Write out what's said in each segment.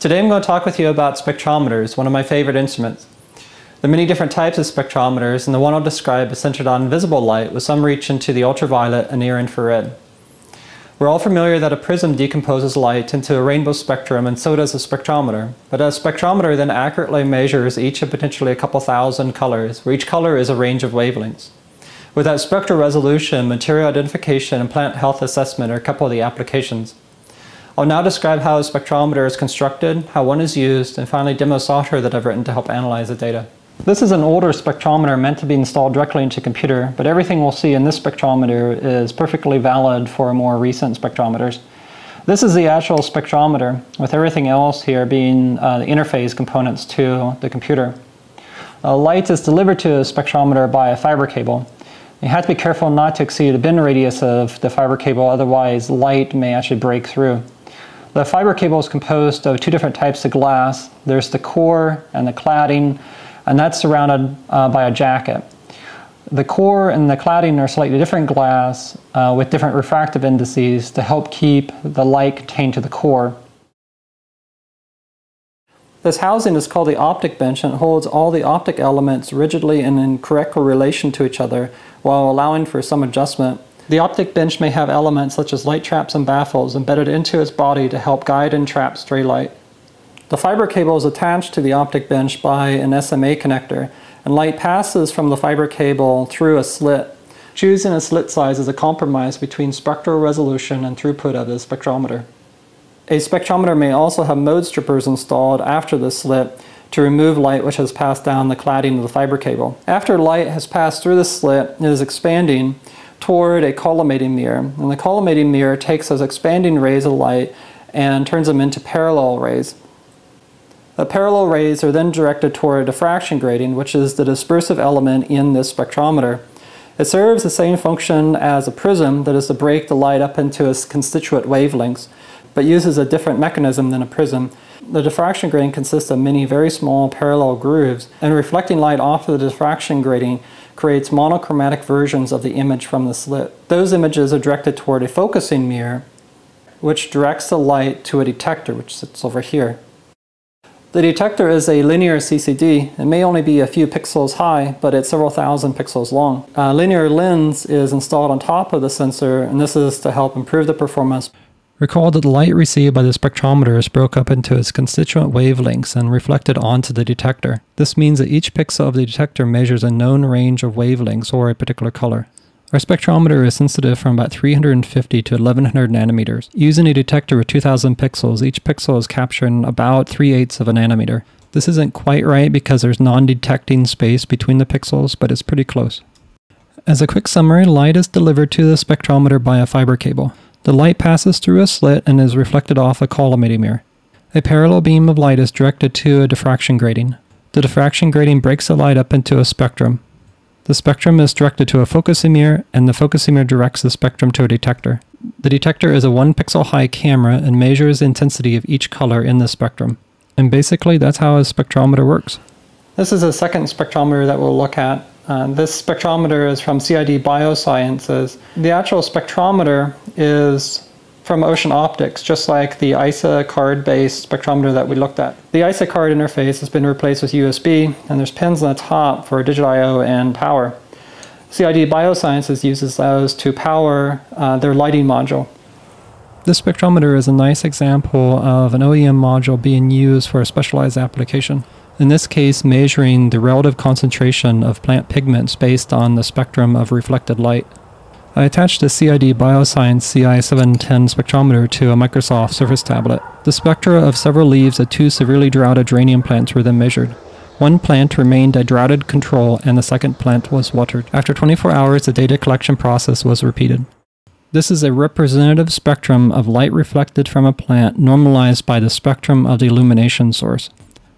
Today I'm going to talk with you about spectrometers, one of my favorite instruments. There are many different types of spectrometers, and the one I'll describe is centered on visible light with some reach into the ultraviolet and near infrared. We're all familiar that a prism decomposes light into a rainbow spectrum, and so does a spectrometer. But a spectrometer then accurately measures each of potentially a couple thousand colors, where each color is a range of wavelengths. With that spectral resolution, material identification and plant health assessment are a couple of the applications. I'll now describe how a spectrometer is constructed, how one is used, and finally demo software that I've written to help analyze the data. This is an older spectrometer meant to be installed directly into a computer, but everything we'll see in this spectrometer is perfectly valid for more recent spectrometers. This is the actual spectrometer, with everything else here being the interface components to the computer. Light is delivered to the spectrometer by a fiber cable. You have to be careful not to exceed a bend radius of the fiber cable, otherwise light may actually break through. The fiber cable is composed of two different types of glass. There's the core and the cladding, and that's surrounded by a jacket. The core and the cladding are slightly different glass with different refractive indices to help keep the light contained to the core. This housing is called the optic bench, and it holds all the optic elements rigidly and in correct relation to each other while allowing for some adjustment. The optic bench may have elements such as light traps and baffles embedded into its body to help guide and trap stray light. The fiber cable is attached to the optic bench by an SMA connector, and light passes from the fiber cable through a slit. Choosing a slit size is a compromise between spectral resolution and throughput of the spectrometer. A spectrometer may also have mode strippers installed after the slit to remove light which has passed down the cladding of the fiber cable. After light has passed through the slit, it is expanding toward a collimating mirror, and the collimating mirror takes those expanding rays of light and turns them into parallel rays. The parallel rays are then directed toward a diffraction grating, which is the dispersive element in this spectrometer. It serves the same function as a prism, that is to break the light up into its constituent wavelengths, but uses a different mechanism than a prism. The diffraction grating consists of many very small parallel grooves, and reflecting light off of the diffraction grating creates monochromatic versions of the image from the slit. Those images are directed toward a focusing mirror, which directs the light to a detector, which sits over here. The detector is a linear CCD. It may only be a few pixels high, but it's several thousand pixels long. A linear lens is installed on top of the sensor, and this is to help improve the performance. Recall that the light received by the spectrometer is broke up into its constituent wavelengths and reflected onto the detector. This means that each pixel of the detector measures a known range of wavelengths or a particular color. Our spectrometer is sensitive from about 350 to 1100 nanometers. Using a detector with 2000 pixels, each pixel is capturing about 3/8 of a nanometer. This isn't quite right because there's non-detecting space between the pixels, but it's pretty close. As a quick summary, light is delivered to the spectrometer by a fiber cable. The light passes through a slit and is reflected off a collimating mirror. A parallel beam of light is directed to a diffraction grating. The diffraction grating breaks the light up into a spectrum. The spectrum is directed to a focusing mirror, and the focusing mirror directs the spectrum to a detector. The detector is a 1-pixel high camera and measures the intensity of each color in the spectrum. And basically that's how a spectrometer works. This is the second spectrometer that we'll look at. This spectrometer is from CID Biosciences. The actual spectrometer is from Ocean Optics, just like the ISA card-based spectrometer that we looked at. The ISA card interface has been replaced with USB, and there's pins on the top for digital I/O and power. CID Biosciences uses those to power their lighting module. This spectrometer is a nice example of an OEM module being used for a specialized application. In this case, measuring the relative concentration of plant pigments based on the spectrum of reflected light. I attached the CID Bioscience CI710 spectrometer to a Microsoft Surface Tablet. The spectra of several leaves of two severely droughted geranium plants were then measured. One plant remained a droughted control and the second plant was watered. After 24 hours, the data collection process was repeated. This is a representative spectrum of light reflected from a plant normalized by the spectrum of the illumination source.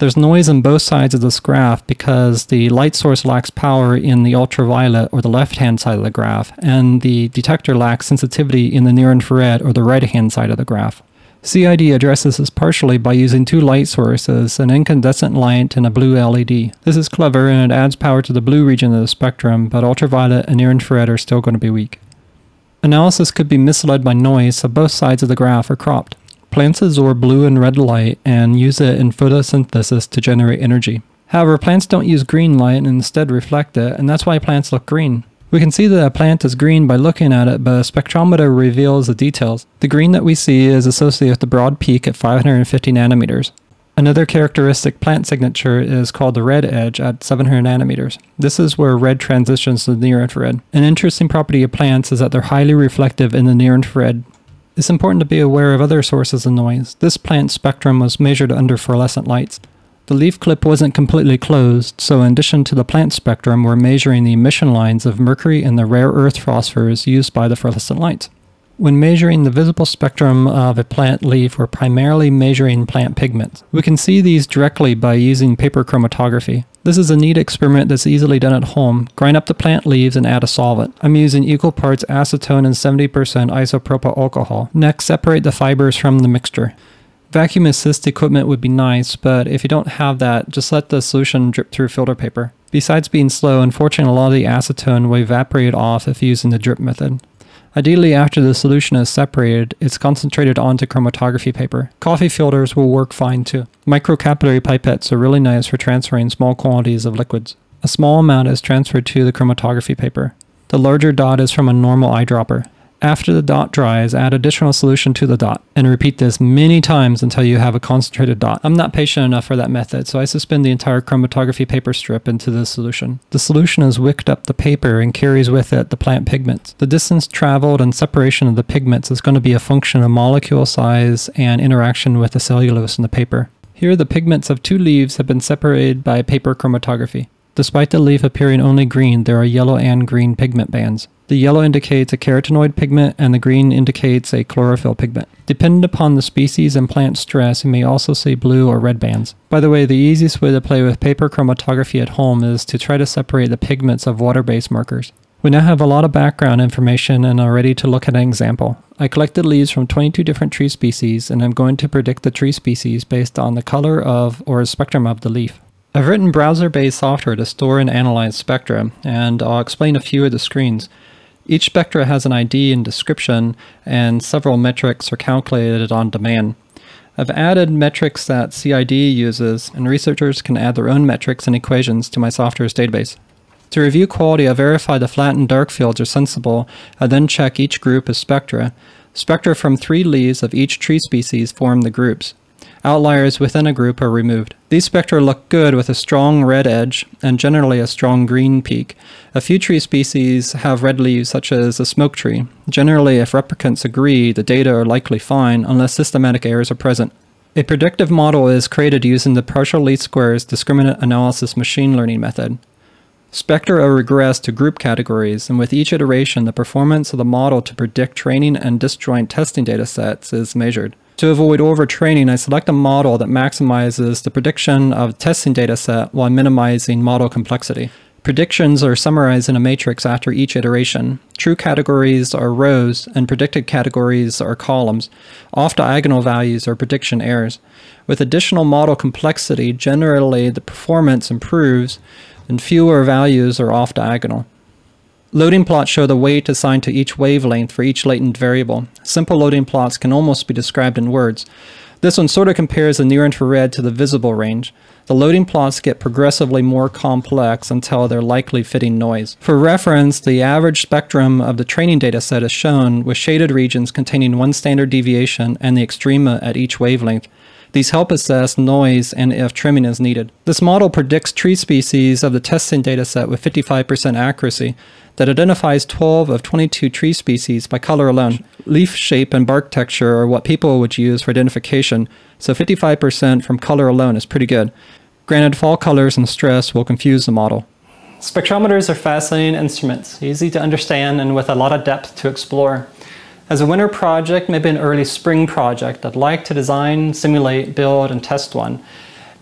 There's noise on both sides of this graph because the light source lacks power in the ultraviolet or the left-hand side of the graph, and the detector lacks sensitivity in the near-infrared or the right-hand side of the graph. CID addresses this partially by using two light sources, an incandescent light and a blue LED. This is clever and it adds power to the blue region of the spectrum, but ultraviolet and near-infrared are still going to be weak. Analysis could be misled by noise, so both sides of the graph are cropped. plants absorb blue and red light and use it in photosynthesis to generate energy. However, plants don't use green light and instead reflect it, and that's why plants look green. We can see that a plant is green by looking at it, but a spectrometer reveals the details. The green that we see is associated with the broad peak at 550 nm. Another characteristic plant signature is called the red edge at 700 nm. This is where red transitions to the near-infrared. An interesting property of plants is that they're highly reflective in the near-infrared. It's important to be aware of other sources of noise. This plant's spectrum was measured under fluorescent lights. The leaf clip wasn't completely closed, so in addition to the plant spectrum, we're measuring the emission lines of mercury and the rare earth phosphors used by the fluorescent lights. When measuring the visible spectrum of a plant leaf, we're primarily measuring plant pigments. We can see these directly by using paper chromatography. This is a neat experiment that's easily done at home. Grind up the plant leaves and add a solvent. I'm using equal parts acetone and 70% isopropyl alcohol. Next, separate the fibers from the mixture. Vacuum assist equipment would be nice, but if you don't have that, just let the solution drip through filter paper. Besides being slow, unfortunately a lot of the acetone will evaporate off if using the drip method. Ideally, after the solution is separated, it's concentrated onto chromatography paper. Coffee filters will work fine too. Microcapillary pipettes are really nice for transferring small quantities of liquids. A small amount is transferred to the chromatography paper. The larger dot is from a normal eyedropper. After the dot dries, add additional solution to the dot, and repeat this many times until you have a concentrated dot. I'm not patient enough for that method, so I suspend the entire chromatography paper strip into the solution. The solution is wicked up the paper and carries with it the plant pigments. The distance traveled and separation of the pigments is going to be a function of molecule size and interaction with the cellulose in the paper. Here the pigments of two leaves have been separated by paper chromatography. Despite the leaf appearing only green, there are yellow and green pigment bands. The yellow indicates a carotenoid pigment and the green indicates a chlorophyll pigment. Depending upon the species and plant stress, you may also see blue or red bands. By the way, the easiest way to play with paper chromatography at home is to try to separate the pigments of water-based markers. We now have a lot of background information and are ready to look at an example. I collected leaves from 22 different tree species, and I'm going to predict the tree species based on the color of or spectrum of the leaf. I've written browser-based software to store and analyze spectra, and I'll explain a few of the screens. Each spectra has an ID and description, and several metrics are calculated on demand. I've added metrics that CID uses, and researchers can add their own metrics and equations to my software's database. To review quality, I verify the flat and dark fields are sensible. I then check each group of spectra. Spectra from 3 leaves of each tree species form the groups. Outliers within a group are removed. These spectra look good with a strong red edge and generally a strong green peak. A few tree species have red leaves, such as the smoke tree. Generally, if replicants agree, the data are likely fine unless systematic errors are present. A predictive model is created using the partial least squares discriminant analysis machine learning method. Spectra are regressed to group categories, and with each iteration, the performance of the model to predict training and disjoint testing data sets is measured. To avoid overtraining, I select a model that maximizes the prediction of testing dataset while minimizing model complexity. Predictions are summarized in a matrix after each iteration. True categories are rows, and predicted categories are columns. Off-diagonal values are prediction errors. With additional model complexity, generally the performance improves, and fewer values are off-diagonal. Loading plots show the weight assigned to each wavelength for each latent variable. Simple loading plots can almost be described in words. This one sort of compares the near-infrared to the visible range. The loading plots get progressively more complex until they're likely fitting noise. For reference, the average spectrum of the training dataset is shown, with shaded regions containing one standard deviation and the extrema at each wavelength. These help assess noise and if trimming is needed. This model predicts tree species of the testing dataset with 55% accuracy that identifies 12 of 22 tree species by color alone. Leaf shape and bark texture are what people would use for identification, so 55% from color alone is pretty good. Granted, fall colors and stress will confuse the model. Spectrometers are fascinating instruments, easy to understand and with a lot of depth to explore. As a winter project, maybe an early spring project, I'd like to design, simulate, build, and test one.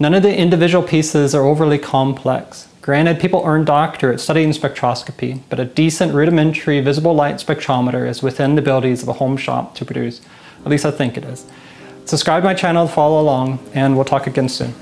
None of the individual pieces are overly complex. Granted, people earn doctorates studying spectroscopy, but a decent rudimentary visible light spectrometer is within the abilities of a home shop to produce. At least I think it is. Subscribe to my channel to follow along, and we'll talk again soon.